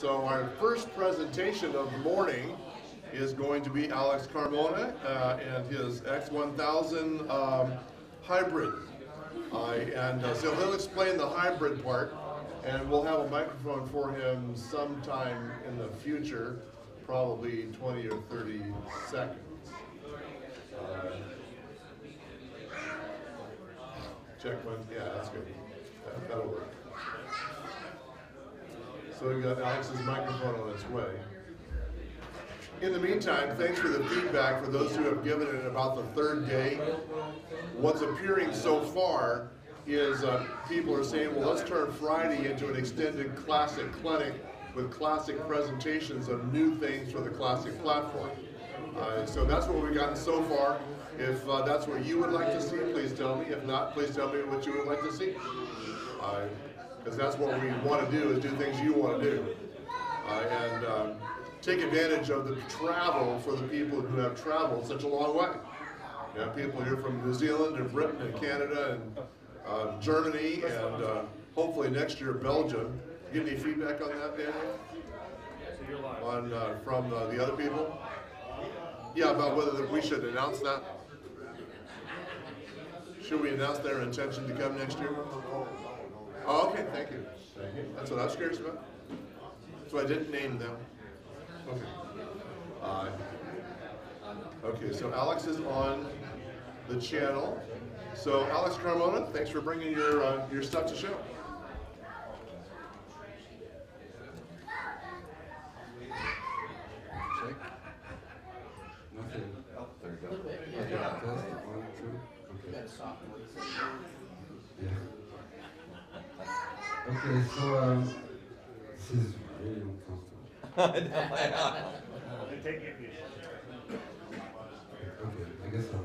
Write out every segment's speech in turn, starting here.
So our first presentation of the morning is going to be Alex Carmona and his X-1000 hybrid. So he'll explain the hybrid part, and we'll have a microphone for him sometime in the future, probably 20 or 30 seconds. Check one, yeah, that's good. That'll work. So we've got Alex's microphone on its way. In the meantime, thanks for the feedback for those who have given it about the third day. What's appearing so far is people are saying, well, let's turn Friday into an extended classic clinic with classic presentations of new things for the classic platform. So that's what we've gotten so far. If that's what you would like to see, please tell me. If not, please tell me what you would like to see. Because that's what we want to do, is do things you want to do. Take advantage of the travel for the people who have traveled such a long way. You have people here from New Zealand and Britain and Canada and Germany and hopefully next year Belgium. Get any feedback on that, Daniel? On from the other people? Yeah, about whether we should announce that. Should we announce their intention to come next year? Oh, okay, thank you. That's what I was curious about. So I didn't name them. Okay. Okay, so Alex is on the channel. So Alex Carmona, thanks for bringing your stuff to show. Check. Nothing. Oh, there you go. Okay, test. One, two. Okay. Yeah. Okay, so this is really uncomfortable. I know, I know. Okay, I guess I'll just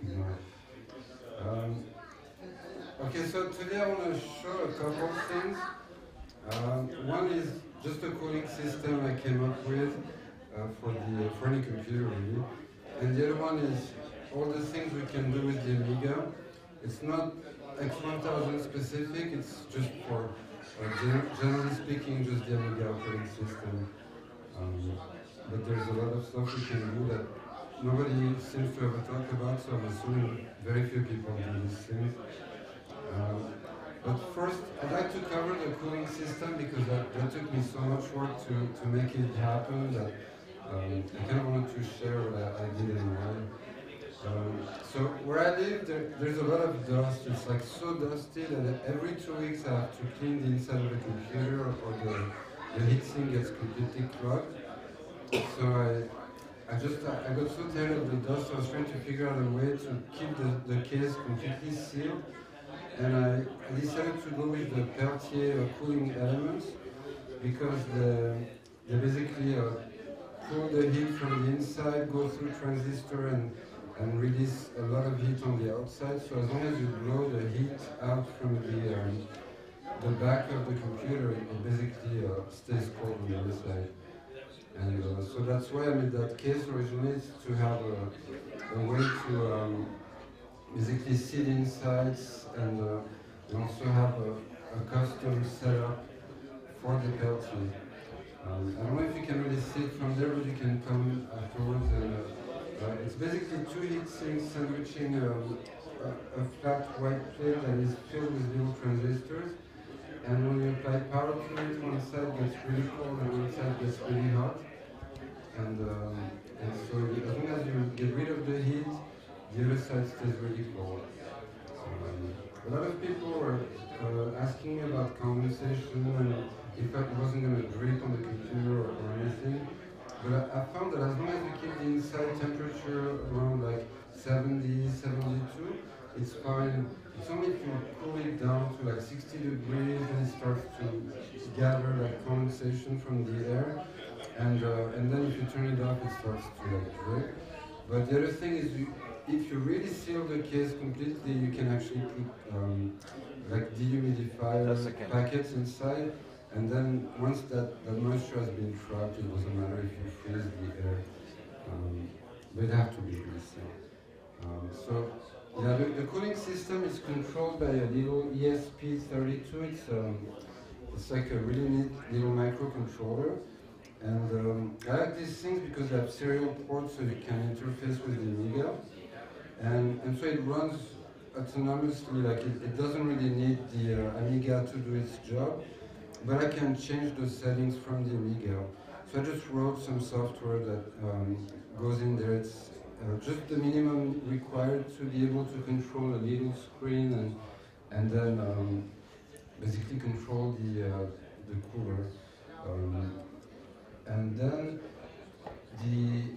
ignore it. Okay, so today I want to show a couple of things. One is just a coding system I came up with for any computer, really. And the other one is all the things we can do with the Amiga. It's not X-1000 specific, it's just for generally speaking, just the Amiga operating system. But there's a lot of stuff we can do that nobody seems to ever talk about, so I'm assuming very few people do these things. But first, I'd like to cover the cooling system because that took me so much work to make it happen that I kind of wanted to share what I did and why. So where I live, there's a lot of dust. It's like so dusty that every 2 weeks I have to clean the inside of the computer or the heat sink gets completely clogged. So I got so tired of the dust, I was trying to figure out a way to keep the case completely sealed. And I decided to go with the Peltier cooling elements because they basically pull the heat from the inside, go through transistor and release a lot of heat on the outside. So as long as you blow the heat out from the back of the computer, it basically stays cold on the other side. And so that's why I made that case originally, to have a way to basically seal insides and we also have a custom setup for the Peltier. I don't know if you can really see it from there, but you can come afterwards and it's basically two heat sinks sandwiching a flat white plate that is filled with little transistors. And when you apply power to it, one side gets really cold and one side gets really hot. And so as long as you get rid of the heat, the other side stays really cold. A lot of people were asking me about condensation and if it wasn't going to drip on the computer or anything. But I found that as long as you keep the inside temperature around like 70, 72, it's fine. It's only if you cool it down to like 60 degrees and it starts to gather like condensation from the air. And then if you turn it off, it starts to like drip. But the other thing is, if you really seal the case completely, you can actually put like dehumidifier packets inside. And then once that moisture has been trapped, it doesn't matter if you freeze the air. They'd have to be resealed. So yeah, the cooling system is controlled by a little ESP32. It's It's like a really neat little microcontroller. And I like these things because they have serial ports so you can interface with the Amiga. And so it runs autonomously, like it doesn't really need the Amiga to do its job. But I can change the settings from the Amiga. So I just wrote some software that goes in there. It's just the minimum required to be able to control a little screen and then basically control the cooler. And then the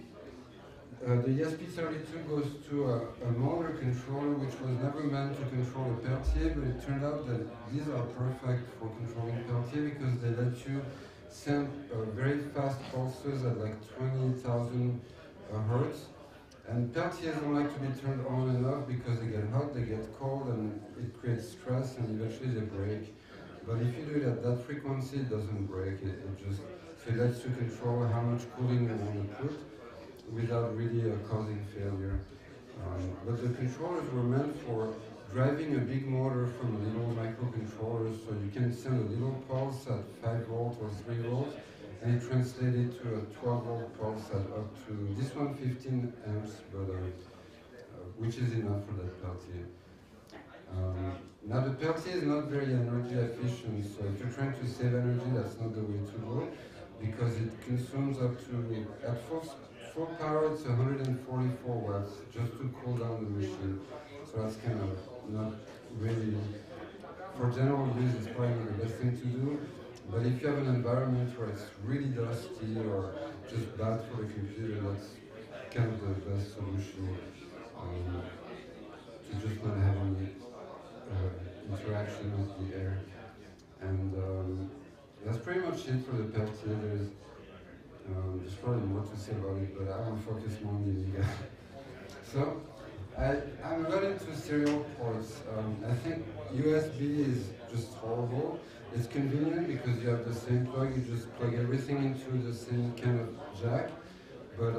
ESP32 goes to a motor controller, which was never meant to control a Peltier, but it turned out that these are perfect for controlling Peltier because they let you send very fast pulses at like 20,000 hertz. And Peltiers don't like to be turned on and off because they get hot, they get cold, and it creates stress, and eventually they break. But if you do it at that frequency, it doesn't break. It just so it lets you control how much cooling you want to put without really causing failure. But the controllers were meant for driving a big motor from a little microcontroller, so you can send a little pulse at 5 volts or 3 volts, and it translated to a 12 volt pulse at up to this one 15 amps, but which is enough for that Peltier. Now the Peltier is not very energy efficient, so if you're trying to save energy, that's not the way to go, because it consumes up to, at full power, it's 144 watts just to cool down the machine. So that's kind of not really, for general use, it's probably not the best thing to do. But if you have an environment where it's really dusty or just bad for the computer, that's kind of the best solution to just not have any interaction with the air. And that's pretty much it for the Peltier. There's probably more to say about it, but I want to focus more on the Amiga. So I'm not into serial ports. I think USB is just horrible. It's convenient because you have the same plug, you just plug everything into the same kind of jack, but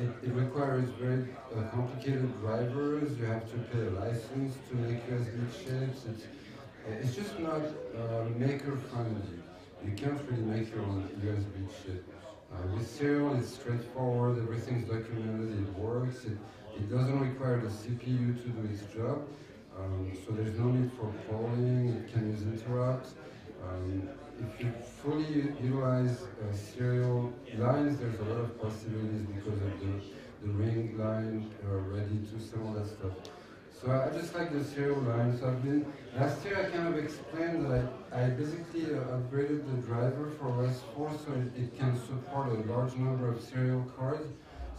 it requires very complicated drivers. You have to pay a license to make USB chips. It's just not maker friendly. You can't really make your own USB chip. With serial, it's straightforward, everything's documented, it works, it doesn't require the CPU to do its job, so there's no need for polling, it can use interrupts. If you fully utilize serial lines, there's a lot of possibilities because of the ring line, ready-to, some of that stuff. So I just like the serial line. So I've been, last year I kind of explained that I basically upgraded the driver for RS4 so it can support a large number of serial cards.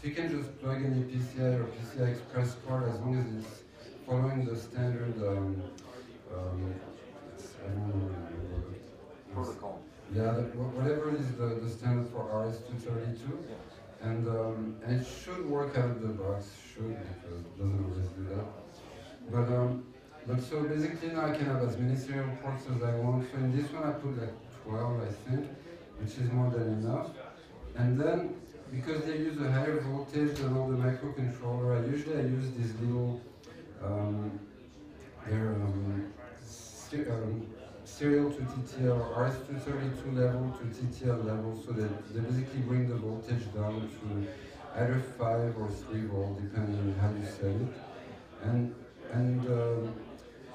So you can just plug any PCI or PCI Express card as long as it's following the standard I don't remember. Protocol. Yeah, whatever is the standard for RS232. Yeah. And it should work out of the box, because it doesn't always do that. But so basically now I can have as many serial ports as I want. So in this one I put like 12, I think, which is more than enough. And then, because they use a higher voltage than all the microcontroller, I usually use these little serial to TTL, RS232 level to TTL level, so that they basically bring the voltage down to either 5 or 3 volt, depending on how you set it. And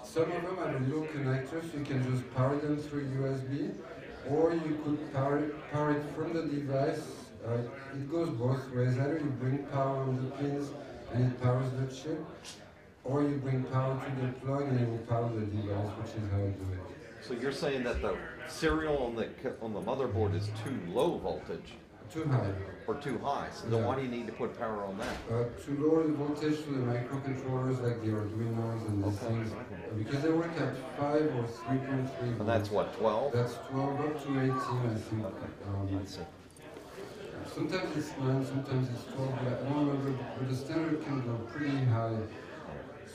some of them are little connectors, so you can just power them through USB, or you could power it from the device. It goes both ways, either you bring power on the pins and it powers the chip, or you bring power to the plug and it will power the device, which is how you do it. So you're saying that the serial on the motherboard is too low voltage? Too high. Or too high, so then why do you need to put power on that? To lower the voltage to the microcontrollers like the Arduinos and these things, because they work at 5 or 3.3. And that's what, 12? That's 12 up to 18, I think. Okay. Sometimes it's 9, sometimes it's 12, but I don't remember, but the standard can go pretty high,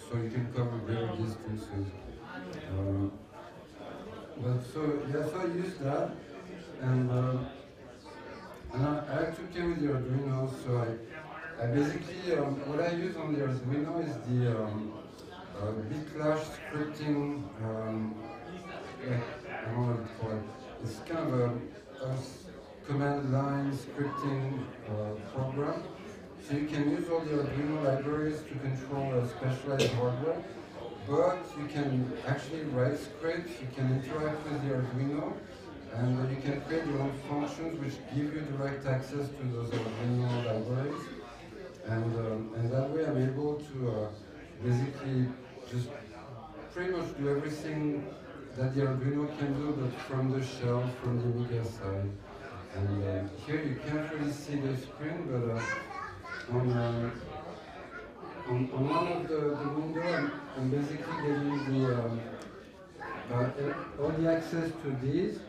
so you can cover greater distances. So I use that, and I like to play with the Arduino, so I basically, what I use on the Arduino is the BitLash scripting Carmona before, is kind of a command line scripting program. So you can use all the Arduino libraries to control a specialized hardware, but you can actually write scripts, you can interact with the Arduino, and you can create your own functions which give you direct access to those Arduino libraries. And that way I'm able to basically just pretty much do everything that the Arduino can do, but from the shell, from the Amiga side. And here you can't really see the screen, but on one of the windows, I'm basically giving the, all the access to these.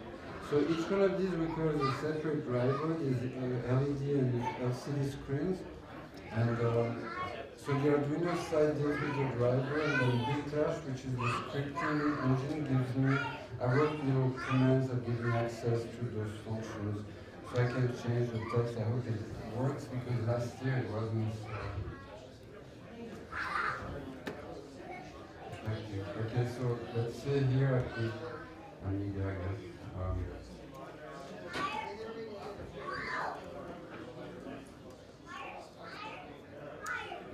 So each one of these requires a separate driver, these LED and LCD screens. And so the Arduino side deals with the driver, and then BitLash, which is the scripting engine, gives me, I wrote little commands that give me access to those functions. So I can change the text. I hope it works, because last year it wasn't. Thank you. Okay, so let's say here at the Amiga, I guess.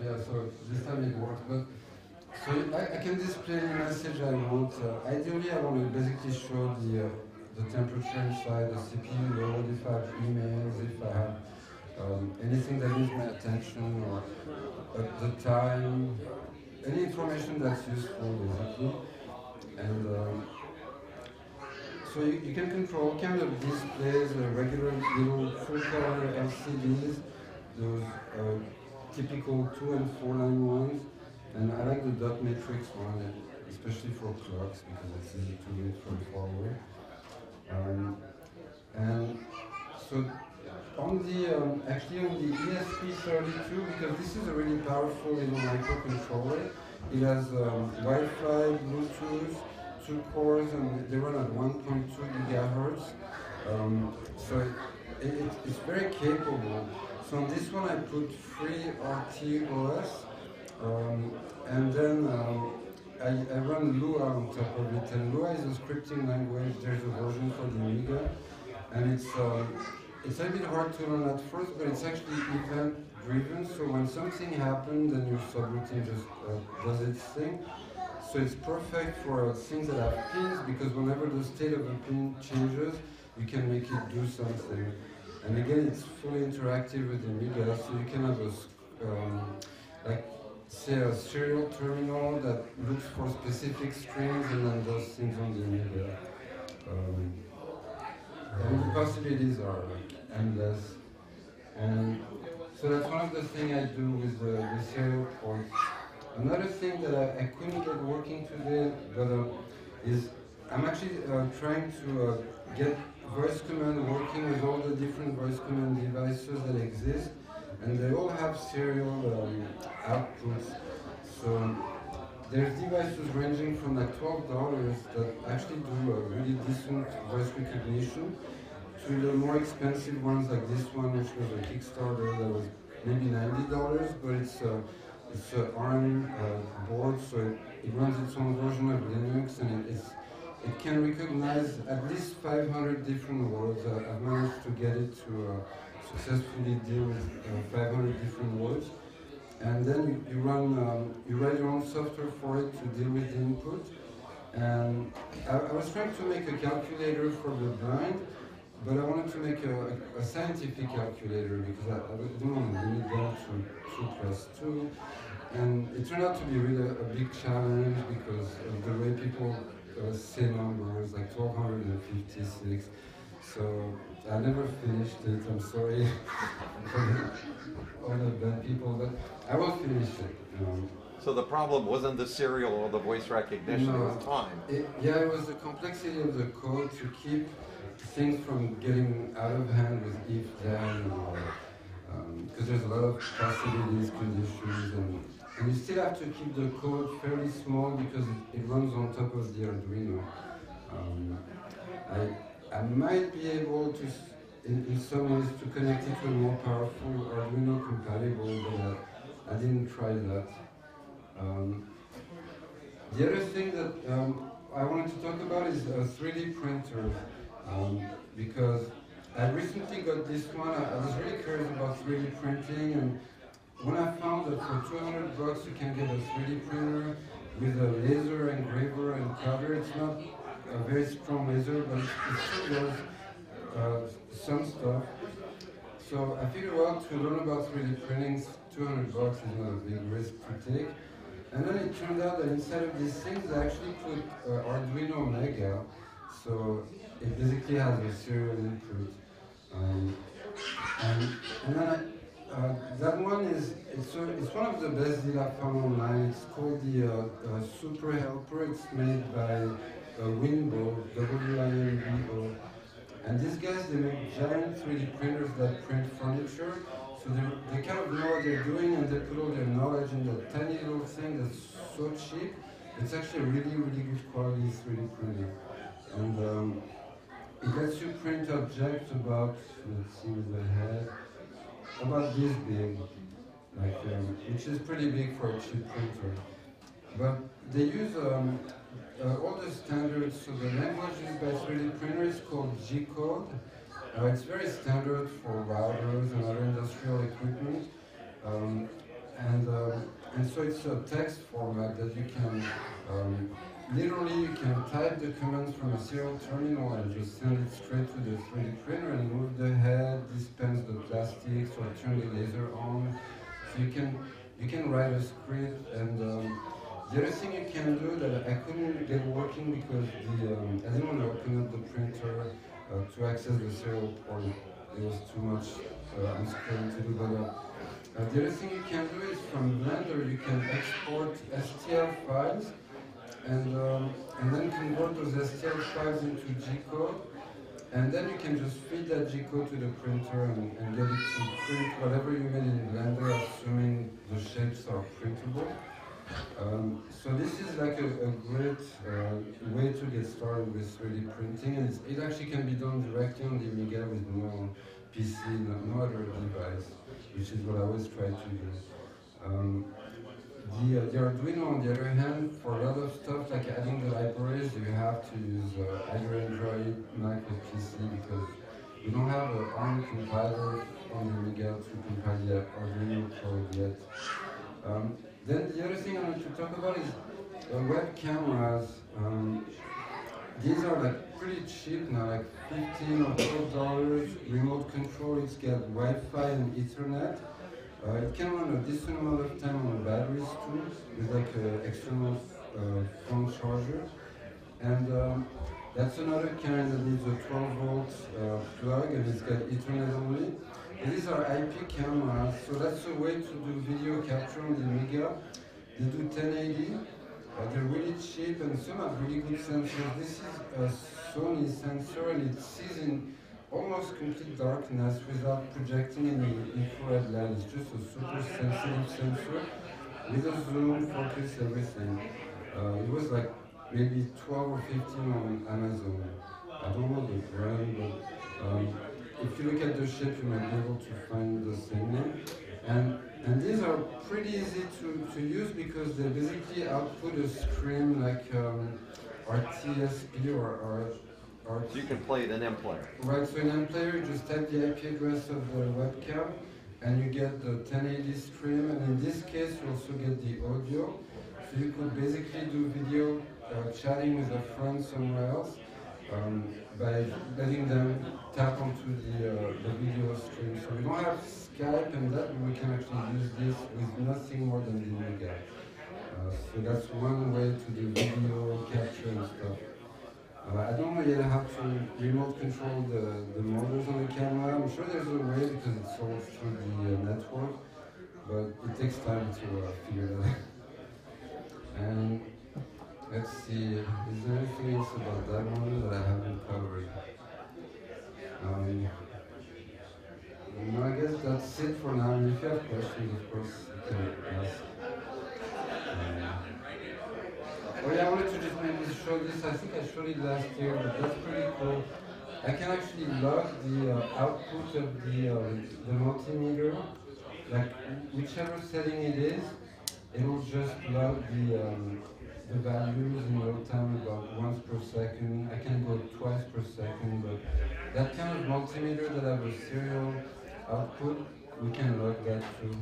Yeah, so this time it worked, but so I can display the message I want. Ideally, I want to basically show the temperature inside, the CPU load, if I have emails, if I have anything that needs my attention, or the time, any information that's useful, basically. And so you can control all kinds of displays, regular little full-color LCDs, those typical 2- and 4-line ones, and I like the dot matrix one, especially for clocks, because it's easy to read from far away. And so on the actually on the ESP32, because this is a really powerful little microcontroller, it has Wi-Fi, Bluetooth, 2 cores, and they run at 1.2 gigahertz. So it's very capable. So on this one I put FreeRTOS, and then I run Lua on top of it. And Lua is a scripting language. There's a version for the Amiga, and it's a bit hard to learn at first, but it's actually event-driven. So when something happens, then your subroutine just does its thing. So it's perfect for things that have pins, because whenever the state of a pin changes, you can make it do something. And again, it's fully interactive with the Amiga, so you can have a, like, say a serial terminal that looks for specific strings and then does things on the Amiga. And the possibilities are like endless. And so that's one of the things I do with the serial ports. Another thing that I couldn't get working today, but is I'm actually trying to get voice command working with all the different voice command devices that exist, and they all have serial outputs. So there's devices ranging from like $12 that actually do a really decent voice recognition to the more expensive ones like this one, which was a Kickstarter that was maybe $90, but it's an ARM board, so it runs its own version of Linux, and it can recognize at least 500 different words. I've managed to get it to successfully deal with 500 different words. And then you write your own software for it to deal with the input. And I was trying to make a calculator for the blind, but I wanted to make a scientific calculator, because I didn't want to limit them to 2 plus 2. And it turned out to be really a big challenge, because of the way people say numbers, like 1256. So I never finished it, I'm sorry. All the bad people, but I will finish it. So the problem wasn't the serial or the voice recognition, no, it was time. It was the complexity of the code to keep things from getting out of hand with if, then, or because there's a lot of possibilities, conditions, and you still have to keep the code fairly small, because it runs on top of the Arduino. I might be able to, in some ways, to connect it to a more powerful Arduino compatible, but I didn't try that. The other thing that I wanted to talk about is 3D printers, because I recently got this one. I was really curious about 3D printing, and when I found that for 200 bucks you can get a 3D printer with a laser engraver and cover. It's not a very strong laser, but it still does some stuff. So I figured out to learn about 3D printing, 200 bucks is not a big risk to take. And then it turned out that inside of these things I actually put Arduino Mega, so it basically has a serial input. And then that one is, it's one of the best deals I found online. It's called the Super Helper. It's made by Winbo, W-I-N-B-O. And these guys, they make giant 3D printers that print furniture. So they kind of know what they're doing, and they put all their knowledge in that tiny little thing that's so cheap. It's actually a really, really good quality 3D printer. And it lets you print objects about, let's see with the head, about this big, like, which is pretty big for a cheap printer. But they use all the standards, so the language used by 3D printers is called G-code. It's very standard for routers and other industrial equipment, and so it's a text format that you can literally you can type the commands from a serial terminal and just send it straight to the 3D printer and move the head, dispense the plastics, or turn the laser on. So you can write a script. And the other thing you can do that I couldn't get working because the I didn't want to open up the printer to access the serial port. It was too much unscrewing to do, but the other thing you can do is from Blender you can export STL files and then convert those STL files into G-code, and then you can just feed that G-code to the printer and get it to print whatever you made in Blender, assuming the shapes are printable. So this is like a great way to get started with 3D printing, and it actually can be done directly on the Amiga with no PC, no other device, which is what I always try to do. The Arduino, on the other hand, for a lot of stuff like adding the libraries, you have to use either Android, Mac, or PC, because we don't have an ARM compiler on the Amiga to compile the Arduino code yet. Then the other thing I want to talk about is web cameras. These are like pretty cheap now, like $15 or $12. Remote control, it's got Wi-Fi and Ethernet. It can run a decent amount of time on batteries too, with like an external phone charger. And that's another kind that needs a 12-volt plug, and it's got Ethernet only. And these are IP cameras, so that's a way to do video capture on the Amiga. They do 1080, they're really cheap, and some have really good sensors. This is a Sony sensor, and it sees in almost complete darkness without projecting any infrared light. It's just a super sensitive sensor with a zoom, focus, everything. It was like maybe 12 or 15 on Amazon. I don't know the brand, but if you look at the shape, you might be able to find the same name. And these are pretty easy to use because they basically output a screen like RTSP or you can play it in M-Player. Right, so in M-Player, you just type the IP address of the webcam, and you get the 1080 stream. And in this case, you also get the audio. So you could basically do video chatting with a friend somewhere else, by letting them tap onto the video stream. So we don't have Skype and that, but we can actually use this with nothing more than the Amiga. So that's one way to do video capture and stuff. I don't know yet how to remote control the motors on the camera. I'm sure there's a way because it's all through the network, but it takes time to figure that out. And let's see, is there anything else about that model that I haven't covered? No, I guess that's it for now. If you have questions, of course, you can ask. Oh yeah, I wanted to just maybe show this. I think I showed it last year, but that's pretty cool. I can actually log the output of the multimeter, like whichever setting it is, it will just log set the values in real time about once per second. I can go twice per second, but that kind of multimeter that have a serial output, we can log that too.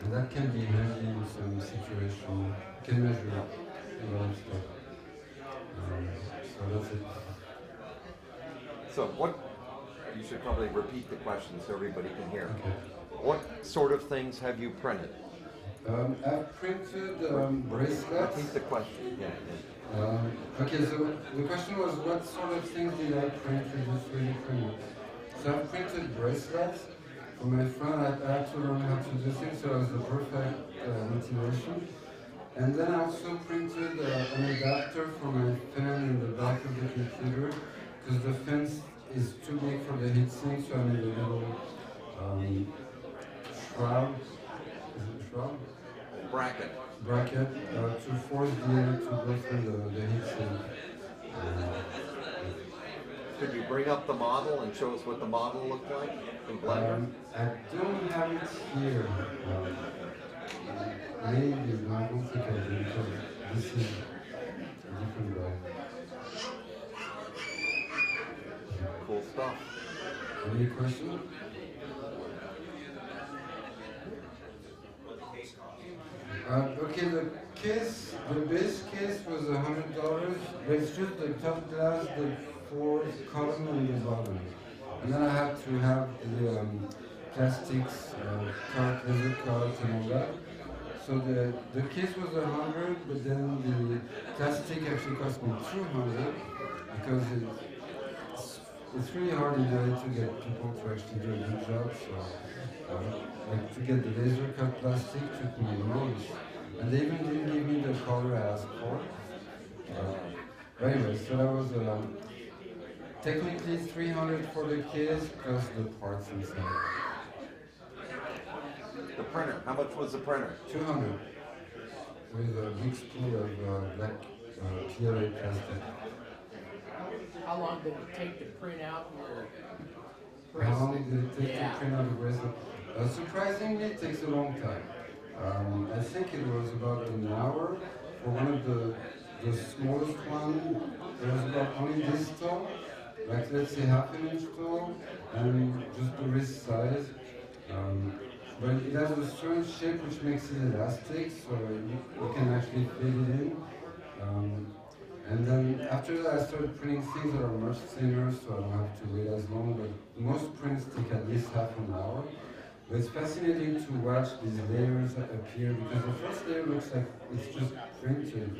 And that can be handy in some situation. You can measure a lot of stuff. So that's it. So what, you should probably repeat the question so everybody can hear. Okay. What sort of things have you printed? I've printed bracelets. Repeat the question. Yeah, yeah. Okay, so the question was what sort of things did I print in this 3D printer? So I've printed bracelets. For my friend, I had to learn how to do things, so it was the perfect motivation. And then I also printed an adapter for my fan in the back of the computer, because the fan is too big for the heatsink, so I made a little shroud. Is it a shroud? Bracket. Bracket to force the air to go through the heatsink. Could you bring up the model and show us what the model looked like in Blender? I don't have it here. Maybe, no, I don't think I do, because this is a different guy. Cool stuff. Any questions? Okay, the case, the base case was $100, but it's just the top glass, the four column and the bottom. And then I have to have the plastics, card, leather cards and all that. So the case was $100, but then the plastic actually cost me $200, because it's really hard in LA to get people to actually do a good job, so like to get the laser cut plastic took me months. And they even didn't give me the color I asked for. But anyway, so that was technically $300 for the case plus the parts inside. The printer, how much was the printer? $200, with a big spool of black PLA plastic. How long did it take to print out your bracelet? How long did it take to print out the bracelet? Surprisingly, it takes a long time. I think it was about an hour. For one of the smallest one, it was about only this tall, like let's say ½ inch tall, and just the wrist size. But it has a strange shape which makes it elastic, so you can actually fit it in. And then after that, I started printing things that are much thinner, so I don't have to wait as long, but most prints take at least ½ an hour. But it's fascinating to watch these layers appear, because the first layer looks like it's just printed,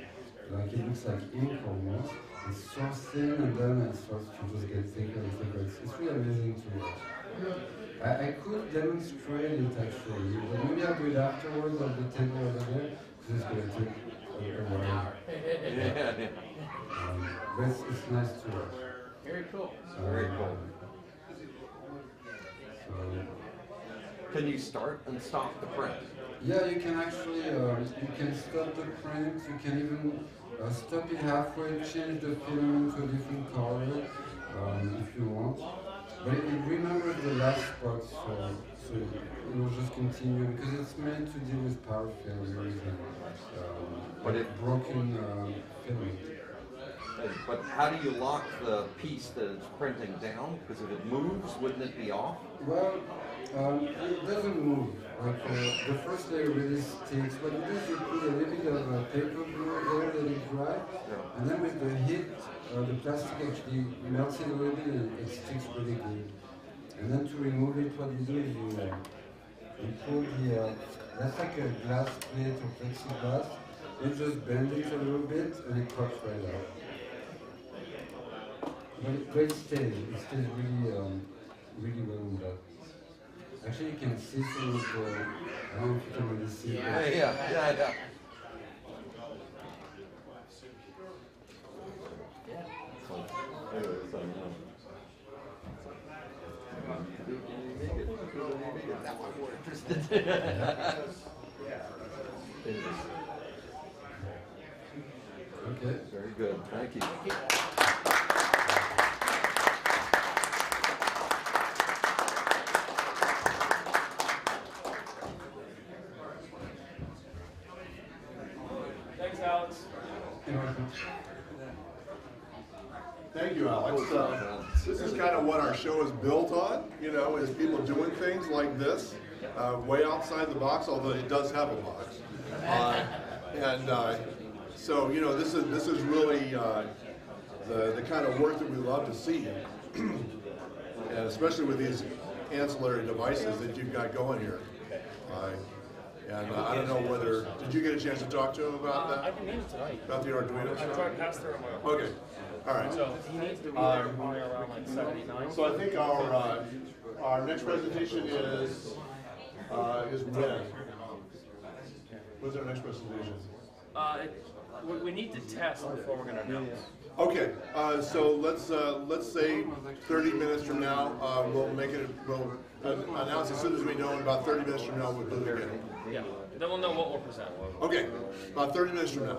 like it looks like ink almost. It's so thin, and then it starts to just get thicker and thicker. It's really amazing to watch. I could demonstrate it actually, but maybe I'll do it afterwards at the table over there, because it's going to take a while. Yeah. But it's nice to watch. Very cool. Very cool. So, can you start and stop the print? Yeah, you can actually, you can stop the print, you can even stop it halfway, change the filament to a different color if you want. But it remembers the last spot, so it will just continue, because it's meant to deal with power failures and but it broken filament. But how do you lock the piece that it's printing down? Because if it moves, wouldn't it be off? Well, it doesn't move. Like, the first layer really sticks, but it is you put a little bit of paper glue there that it dry, and then with the heat, the plastic actually melts it a little bit and it sticks really good. And then to remove it, what you do is you pull the, that's like a glass plate or plexiglass, you just bend it a little bit and it pops right out. But it stays really, really well in that. Actually, you can see through the, I don't know if you can really see that. Yeah. That one more interested. Okay, very good. Thank you. Thanks, Alex. is kind of what our show is built on, you know, is people doing things like this, way outside the box, although it does have a box. So, you know, this is really the kind of work that we love to see, and especially with these ancillary devices that you've got going here. I don't know whether, did you get a chance to talk to him about that? I didn't need it tonight. About the Arduino? I tried to pass through on my own. Okay, all right. So he needs to be there probably around like 79. So I think our next presentation is when? What's our next presentation? We need to test before we're going to announce. Okay, so let's say 30 minutes from now, we'll announce as soon as we know. About 30 minutes from now, we'll do it again. Yeah, then we'll know what we'll present. Okay, about 30 minutes from now.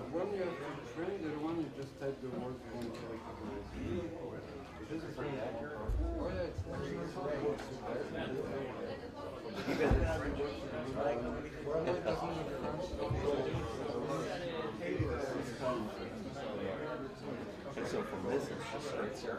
And so from this, it's just straight zero.